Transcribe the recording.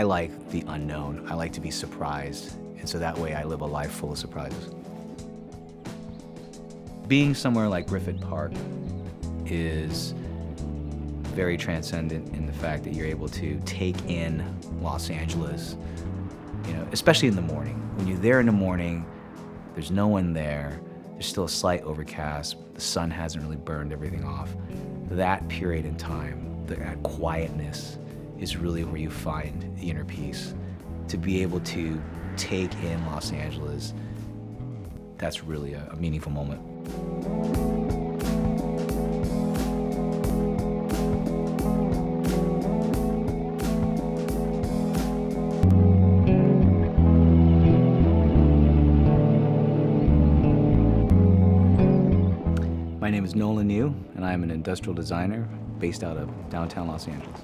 I like the unknown. I like to be surprised. And so that way I live a life full of surprises. Being somewhere like Griffith Park is very transcendent in the fact that you're able to take in Los Angeles, you know, especially in the morning. When you're there in the morning, there's no one there. There's still a slight overcast. The sun hasn't really burned everything off. That period in time, that quietness, is really where you find the inner peace. To be able to take in Los Angeles, that's really a meaningful moment. My name is Nolen Niu, and I am an industrial designer based out of downtown Los Angeles.